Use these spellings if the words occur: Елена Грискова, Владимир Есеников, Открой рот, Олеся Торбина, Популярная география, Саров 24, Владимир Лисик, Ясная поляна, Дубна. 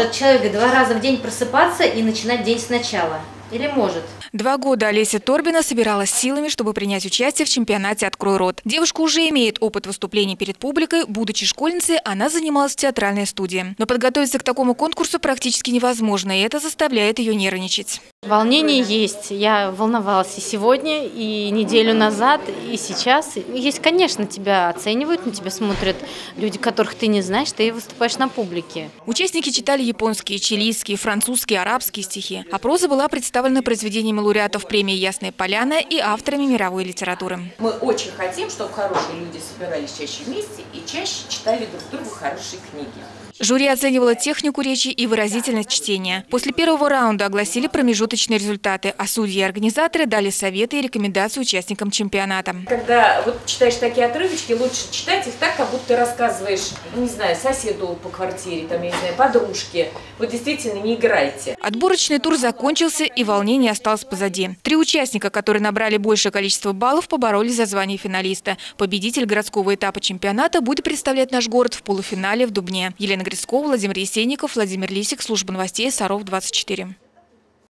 может человек 2 раза в день просыпаться и начинать день сначала? Или может? 2 года Олеся Торбина собиралась силами, чтобы принять участие в чемпионате «Открой рот». Девушка уже имеет опыт выступлений перед публикой. Будучи школьницей, она занималась в театральной студии. Но подготовиться к такому конкурсу практически невозможно, и это заставляет ее нервничать. Волнение есть. Я волновалась и сегодня, и неделю назад, и сейчас. Есть, конечно, тебя оценивают, на тебя смотрят люди, которых ты не знаешь, ты выступаешь на публике. Участники читали японские, чилийские, французские, арабские стихи. А проза была представлена произведениями лауреатов премии «Ясная поляна» и авторами мировой литературы. Мы очень хотим, чтобы хорошие люди собирались чаще вместе и чаще читали друг другу хорошие книги. Жюри оценивало технику речи и выразительность чтения. После 1-го раунда огласили промежуточные результаты, а судьи и организаторы дали советы и рекомендации участникам чемпионата. Когда вот читаешь такие отрывочки, лучше читать их так, как будто ты рассказываешь, не знаю, соседу по квартире, там, я не знаю, подружке. Вы действительно не играете. Отборочный тур закончился, и волнение осталось позади. 3 участника, которые набрали большее количество баллов, поборолись за звание финалиста. Победитель городского этапа чемпионата будет представлять наш город в полуфинале в Дубне. Елена Грискова, Владимир Есеников, Владимир Лисик, служба новостей Саров 24.